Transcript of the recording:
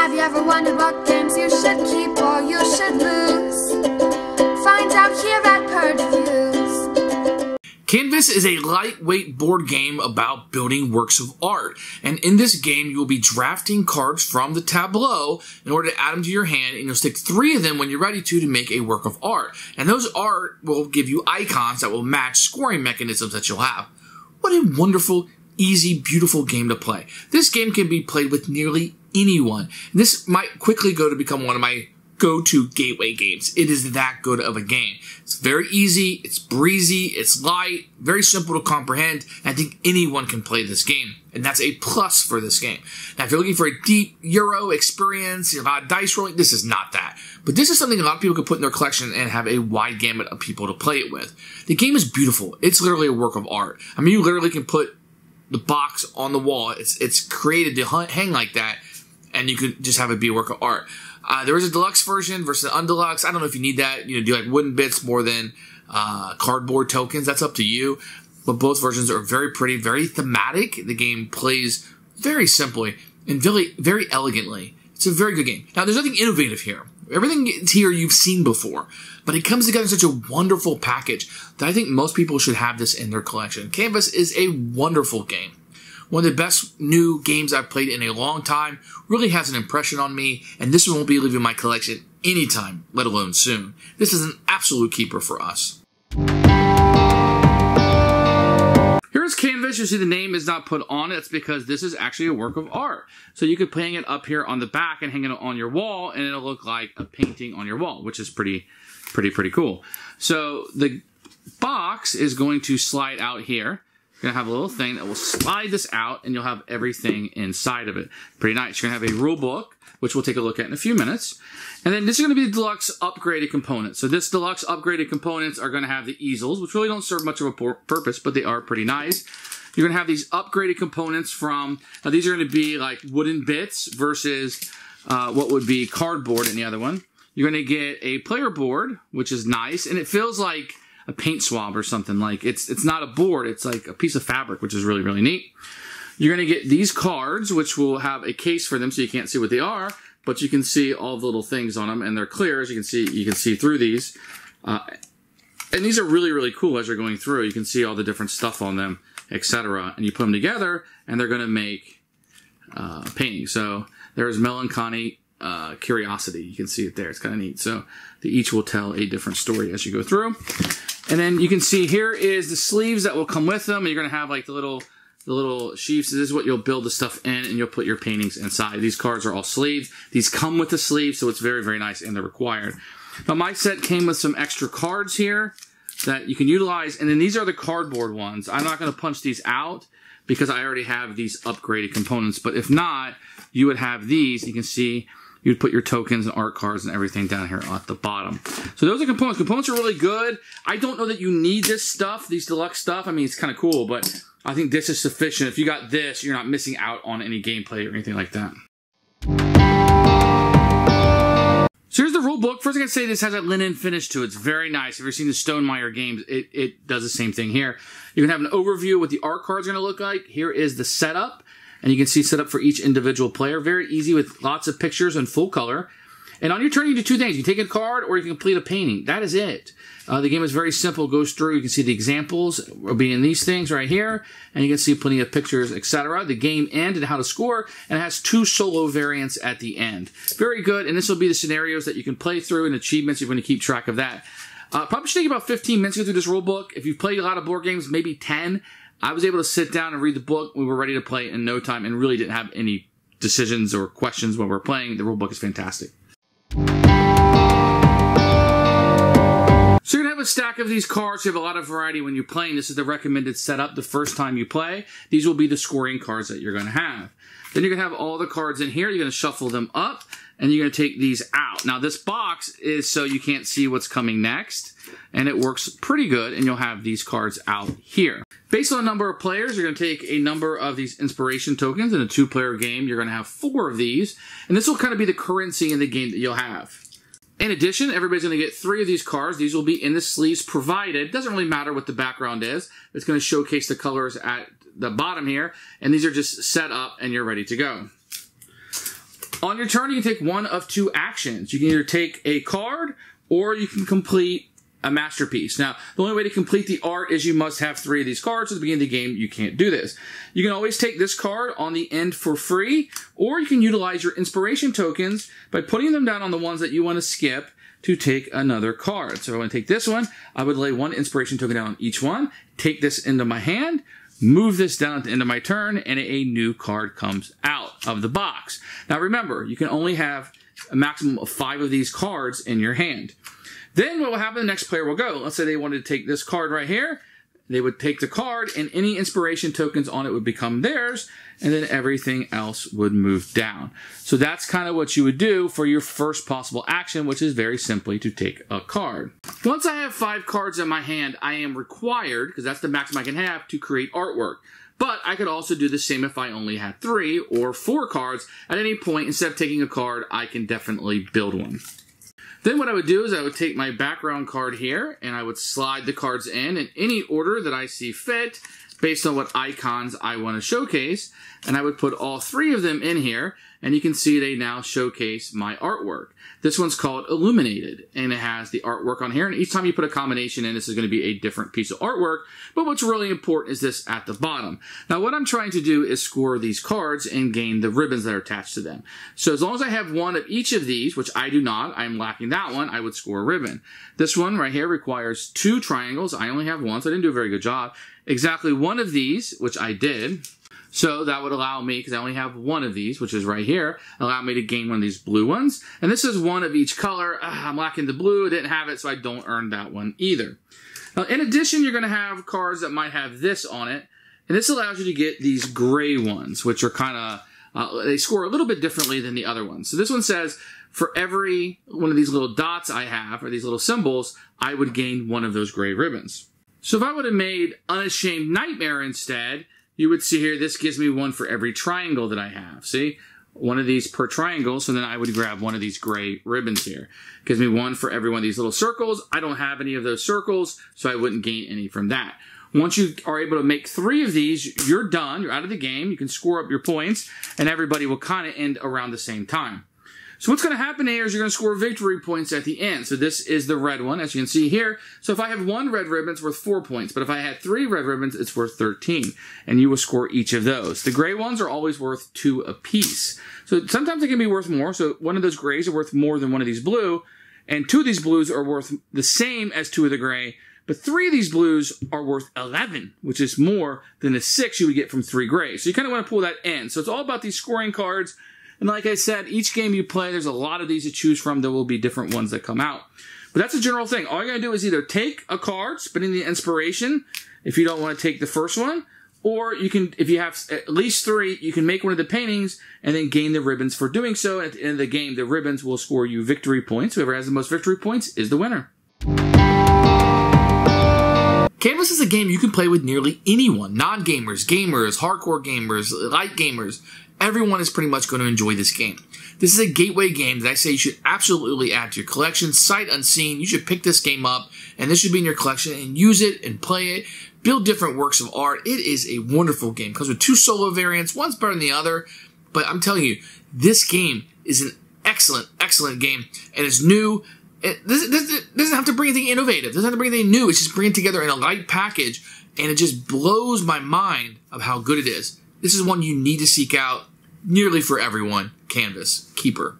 Have you ever wondered what games you should keep or you should lose? Find out here at Purge Reviews. Canvas is a lightweight board game about building works of art, and in this game you will be drafting cards from the tableau in order to add them to your hand, and you'll stick 3 of them when you're ready to make a work of art. And those art will give you icons that will match scoring mechanisms that you'll have. What a wonderful, easy, beautiful game to play. This game can be played with nearly anyone. This might quickly go to become one of my go-to gateway games. It is that good of a game. It's very easy, it's breezy, it's light, very simple to comprehend. I think anyone can play this game, and that's a plus for this game. Now, if you're looking for a deep Euro experience, a lot of dice rolling, this is not that. But this is something a lot of people could put in their collection and have a wide gamut of people to play it with. The game is beautiful. It's literally a work of art. I mean, you literally can put the box on the wall. It's created to hang like that, and you could just have it be a work of art. There is a deluxe version versus an undeluxe. I don't know if you need that. You know, do you like wooden bits more than cardboard tokens? That's up to you. But both versions are very pretty, very thematic. The game plays very simply and very, very elegantly. It's a very good game. Now, there's nothing innovative here. Everything here you've seen before, but it comes together in such a wonderful package that I think most people should have this in their collection. Canvas is a wonderful game. One of the best new games I've played in a long time, really has an impression on me, and this one won't be leaving my collection anytime, let alone soon. This is an absolute keeper for us. Here's Canvas. You see the name is not put on it. That's because this is actually a work of art. So you could hang it up here on the back and hang it on your wall, and it'll look like a painting on your wall, which is pretty cool. So the box is going to slide out here. You're going to have a little thing that will slide this out, and you'll have everything inside of it. Pretty nice. You're going to have a rule book, which we'll take a look at in a few minutes. And then this is going to be the deluxe upgraded components. So this deluxe upgraded components are going to have the easels, which really don't serve much of a purpose, but they are pretty nice. You're going to have these upgraded components from, now these are going to be like wooden bits versus what would be cardboard in the other one. You're going to get a player board, which is nice, and it feels like a paint swab or something. Like it's not a board, it's like a piece of fabric, which is really neat. You're going to get these cards, which will have a case for them, so you can't see what they are, but you can see all the little things on them, and they're clear, as you can see through these. And these are really cool. As you're going through, you can see all the different stuff on them, etc. And you put them together, and they're going to make painting. So there's melancholy curiosity. You can see it there. It's kind of neat. So they each will tell a different story as you go through. And then you can see here is the sleeves that will come with them. You're going to have like the little sheaves. This is what you'll build the stuff in, and you'll put your paintings inside. These cards are all sleeves. These come with the sleeves, so it's very nice, and they're required. Now, my set came with some extra cards here that you can utilize. And then these are the cardboard ones. I'm not going to punch these out because I already have these upgraded components. But if not, you would have these. You can see you'd put your tokens and art cards and everything down here at the bottom. So those are components. Components are really good. I don't know that you need this stuff, these deluxe stuff. I mean, it's kind of cool, but I think this is sufficient. If you got this, you're not missing out on any gameplay or anything like that. So here's the rule book. First, I gotta say this has a linen finish to it. It's very nice. If you've seen the Stonemaier games, it does the same thing here. You can have an overview of what the art cards are gonna look like. Here is the setup. And you can see set up for each individual player. Very easy with lots of pictures and full color. And on your turn, you do 2 things. You take a card or you can complete a painting. That is it. The game is very simple. It goes through. You can see the examples will be in these things right here. And you can see plenty of pictures, etc. The game end and how to score. And it has 2 solo variants at the end. Very good. And this will be the scenarios that you can play through and achievements. You're going to keep track of that. Probably should take about 15 minutes to go through this rule book. If you've played a lot of board games, maybe 10. I was able to sit down and read the book. We were ready to play in no time and really didn't have any decisions or questions when we were playing. The rule book is fantastic. So you're going to have a stack of these cards. You have a lot of variety when you're playing. This is the recommended setup the first time you play. These will be the scoring cards that you're going to have. Then you're going to have all the cards in here. You're going to shuffle them up, and you're going to take these out. Now, this box is so you can't see what's coming next, and it works pretty good, and you'll have these cards out here. Based on the number of players, you're going to take a number of these inspiration tokens. In a 2-player game, you're going to have 4 of these, and this will kind of be the currency in the game that you'll have. In addition, everybody's going to get 3 of these cards. These will be in the sleeves provided. Doesn't really matter what the background is. It's going to showcase the colors at the bottom here, and these are just set up, and you're ready to go. On your turn, you can take one of two actions. You can either take a card, or you can complete a masterpiece. Now, the only way to complete the art is you must have 3 of these cards. At the beginning of the game, you can't do this. You can always take this card on the end for free, or you can utilize your inspiration tokens by putting them down on the ones that you want to skip to take another card. So if I want to take this one, I would lay 1 inspiration token down on each one, take this into my hand, move this down at the end of my turn, and a new card comes out of the box. Now remember, you can only have a maximum of 5 of these cards in your hand. Then what will happen, the next player will go. Let's say they wanted to take this card right here. They would take the card, and any inspiration tokens on it would become theirs, and then everything else would move down. So that's kind of what you would do for your first possible action, which is very simply to take a card. Once I have 5 cards in my hand, I am required, because that's the maximum I can have, to create artwork. But I could also do the same if I only had 3 or 4 cards. At any point, instead of taking a card, I can definitely build one. Then what I would do is I would take my background card here, and I would slide the cards in any order that I see fit based on what icons I want to showcase, and I would put all 3 of them in here, and you can see they now showcase my artwork. This one's called Illuminated, and it has the artwork on here, and each time you put a combination in, this is going to be a different piece of artwork, but what's really important is this at the bottom. Now, what I'm trying to do is score these cards and gain the ribbons that are attached to them. So as long as I have 1 of each of these, which I do not, I'm lacking that one, I would score a ribbon. This one right here requires 2 triangles. I only have 1, so I didn't do a very good job. Exactly 1 of these, which I did, so that would allow me, because I only have 1 of these, which is right here, allow me to gain 1 of these blue ones. And this is 1 of each color. I'm lacking the blue, I didn't have it, so I don't earn that one either. Now, in addition, you're going to have cards that might have this on it, and this allows you to get these gray ones, which are kind of, they score a little bit differently than the other ones. So this one says, for every one of these little dots I have, or these little symbols, I would gain 1 of those gray ribbons. So if I would have made Unashamed Nightmare instead, you would see here, this gives me 1 for every triangle that I have. See, 1 of these per triangle, so then I would grab 1 of these gray ribbons here. It gives me 1 for every one of these little circles. I don't have any of those circles, so I wouldn't gain any from that. Once you are able to make 3 of these, you're done, you're out of the game, you can score up your points, and everybody will kind of end around the same time. So what's going to happen here is you're going to score victory points at the end. So this is the red one, as you can see here. So if I have 1 red ribbon, it's worth 4 points. But if I had 3 red ribbons, it's worth 13. And you will score each of those. The gray ones are always worth 2 apiece. So sometimes they can be worth more. So one of those grays are worth more than 1 of these blue. And 2 of these blues are worth the same as 2 of the gray. But 3 of these blues are worth 11, which is more than the 6 you would get from 3 grays. So you kind of want to pull that in. So it's all about these scoring cards. And like I said, each game you play, there's a lot of these to choose from. There will be different ones that come out. But that's a general thing. All you're going to do is either take a card, spending the inspiration, if you don't want to take the first one, or you can, if you have at least 3, you can make 1 of the paintings and then gain the ribbons for doing so. And at the end of the game, the ribbons will score you victory points. Whoever has the most victory points is the winner. Canvas is a game you can play with nearly anyone. Non-gamers, gamers, hardcore gamers, light gamers. Everyone is pretty much going to enjoy this game. This is a gateway game that I say you should absolutely add to your collection. Sight unseen, you should pick this game up, and this should be in your collection, and use it and play it. Build different works of art. It is a wonderful game. It comes with 2 solo variants. One's better than the other, but I'm telling you, this game is an excellent, excellent game, and it's new. It doesn't have to bring anything innovative. It doesn't have to bring anything new. It's just bringing it together in a light package, and it just blows my mind of how good it is. This is one you need to seek out. Nearly for everyone, Canvas. Keeper.